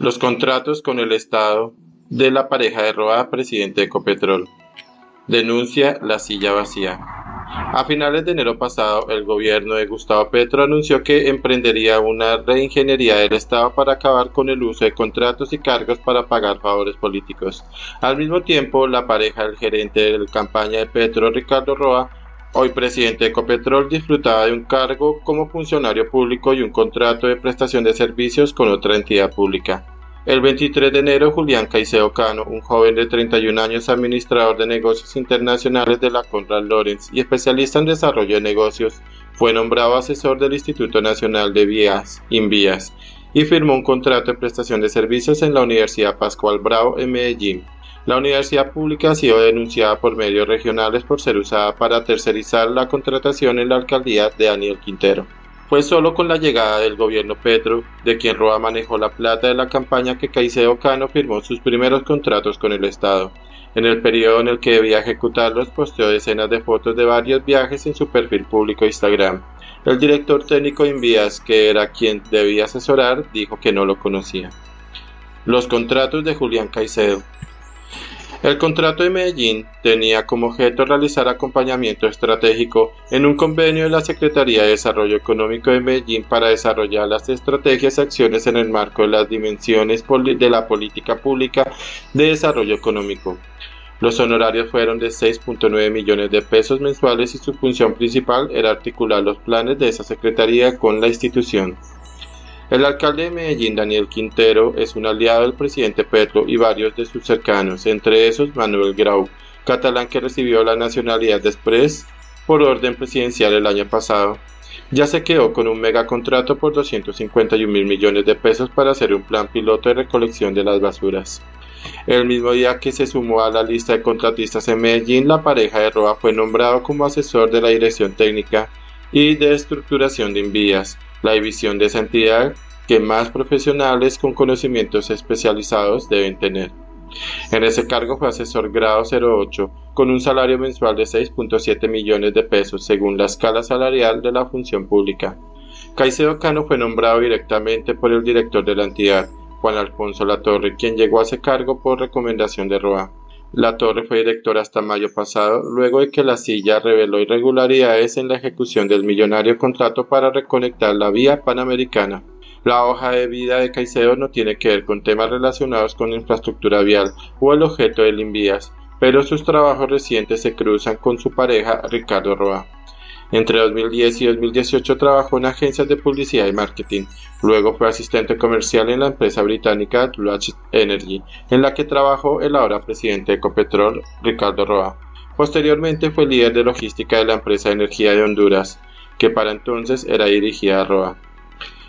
los contratos con el Estado de la pareja de Roa, presidente de Ecopetrol, denuncia La Silla Vacia. A finales de enero pasado, el gobierno de Gustavo Petro anunció que emprendería una reingeniería del Estado para acabar con el uso de contratos y cargos para pagar favores políticos. Al mismo tiempo, la pareja del gerente de la campaña de Petro, Ricardo Roa, hoy presidente de Ecopetrol, disfrutaba de un cargo como funcionario público y un contrato de prestación de servicios con otra entidad pública. El 23 de enero, Julián Caicedo Cano, un joven de 31 años, administrador de negocios internacionales de la Konrad Lorenz y especialista en desarrollo de negocios, fue nombrado asesor del Instituto Nacional de Vías, INVIAS, y firmó un contrato de prestación de servicios en la Universidad Pascual Bravo en Medellín. La universidad pública ha sido denunciada por medios regionales por ser usada para tercerizar la contratación en la alcaldía de Daniel Quintero. Fue solo con la llegada del gobierno Petro, de quien Roa manejó la plata de la campaña, que Caicedo Cano firmó sus primeros contratos con el Estado. En el periodo en el que debía ejecutarlos, posteó decenas de fotos de varios viajes en su perfil público Instagram. El director técnico de INVIAS, que era quien debía asesorar, dijo que no lo conocía. Los contratos de Julián Caicedo. El contrato de Medellín tenía como objeto realizar acompañamiento estratégico en un convenio de la Secretaría de Desarrollo Económico de Medellín para desarrollar las estrategias y acciones en el marco de las dimensiones de la política pública de desarrollo económico. Los honorarios fueron de 6.9 millones de pesos mensuales y su función principal era articular los planes de esa secretaría con la institución. El alcalde de Medellín, Daniel Quintero, es un aliado del presidente Petro y varios de sus cercanos, entre esos Manuel Grau, catalán que recibió la nacionalidad después por orden presidencial el año pasado. Ya se quedó con un megacontrato por 251.000 millones de pesos para hacer un plan piloto de recolección de las basuras. El mismo día que se sumó a la lista de contratistas en Medellín, la pareja de Roa fue nombrado como asesor de la Dirección Técnica y de Estructuración de INVIAS, la división de esa entidad que más profesionales con conocimientos especializados deben tener. En ese cargo fue asesor grado 08, con un salario mensual de 6.7 millones de pesos, según la escala salarial de la función pública. Caicedo Cano fue nombrado directamente por el director de la entidad, Juan Alfonso Latorre, quien llegó a ese cargo por recomendación de Roa. Latorre fue director hasta mayo pasado, luego de que La Silla reveló irregularidades en la ejecución del millonario contrato para reconectar la vía panamericana. La hoja de vida de Caicedo no tiene que ver con temas relacionados con infraestructura vial o el objeto del INVIAS, pero sus trabajos recientes se cruzan con su pareja Ricardo Roa. Entre 2010 y 2018 trabajó en agencias de publicidad y marketing. Luego fue asistente comercial en la empresa británica Blue H Energy, en la que trabajó el ahora presidente de Ecopetrol, Ricardo Roa. Posteriormente fue líder de logística de la empresa de energía de Honduras, que para entonces era dirigida a Roa.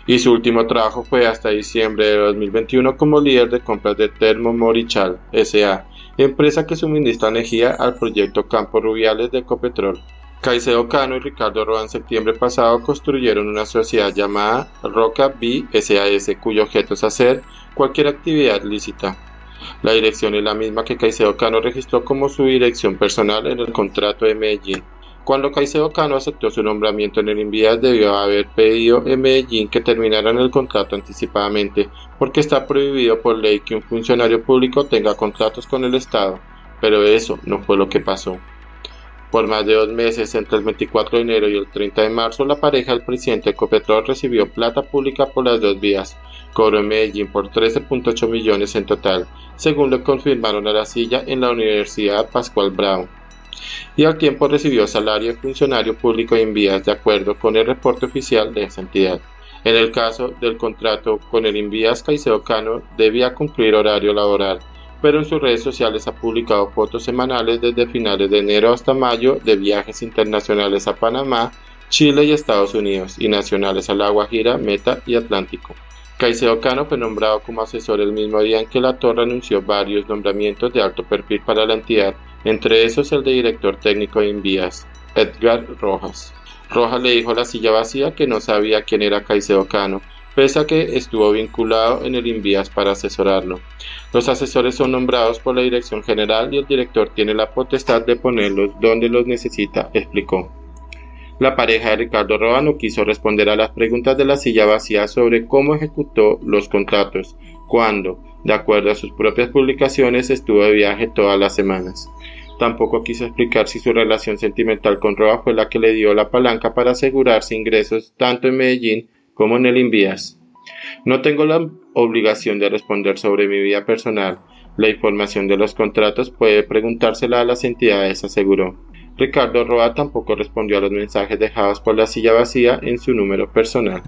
Y su último trabajo fue hasta diciembre de 2021 como líder de compras de Thermo Morichal S.A., empresa que suministra energía al proyecto Campos Rubiales de Ecopetrol. Caicedo Cano y Ricardo Roa en septiembre pasado construyeron una sociedad llamada Roca B.S.A.S., cuyo objeto es hacer cualquier actividad lícita. La dirección es la misma que Caicedo Cano registró como su dirección personal en el contrato de Medellín. Cuando Caicedo Cano aceptó su nombramiento en el INVIAS, debió haber pedido en Medellín que terminaran el contrato anticipadamente, porque está prohibido por ley que un funcionario público tenga contratos con el Estado, pero eso no fue lo que pasó. Por más de 2 meses, entre el 24 de enero y el 30 de marzo, la pareja del presidente Ecopetrol recibió plata pública por las dos vías. Cobró en Medellín por 13.8 millones en total, según lo confirmaron a La Silla en la Universidad Pascual Bravo. Y al tiempo recibió salario de funcionario público de INVIAS de acuerdo con el reporte oficial de esa entidad. En el caso del contrato con el INVIAS, Caicedo Cano debía cumplir horario laboral, pero en sus redes sociales ha publicado fotos semanales desde finales de enero hasta mayo de viajes internacionales a Panamá, Chile y Estados Unidos, y nacionales a La Guajira, Meta y Atlántico. Caicedo Cano fue nombrado como asesor el mismo día en que Latorre anunció varios nombramientos de alto perfil para la entidad, entre esos el de director técnico de INVIAS, Edgar Rojas. Rojas le dijo a La Silla Vacia que no sabía quién era Caicedo Cano, pese a que estuvo vinculado en el INVIAS para asesorarlo. Los asesores son nombrados por la dirección general y el director tiene la potestad de ponerlos donde los necesita, explicó. La pareja de Ricardo Roa no quiso responder a las preguntas de La Silla Vacia sobre cómo ejecutó los contratos, cuando, de acuerdo a sus propias publicaciones, estuvo de viaje todas las semanas. Tampoco quiso explicar si su relación sentimental con Roa fue la que le dio la palanca para asegurarse ingresos tanto en Medellín como en el INVIAS. No tengo la obligación de responder sobre mi vida personal. La información de los contratos puede preguntársela a las entidades, aseguró. Ricardo Roa tampoco respondió a los mensajes dejados por La Silla Vacía en su número personal.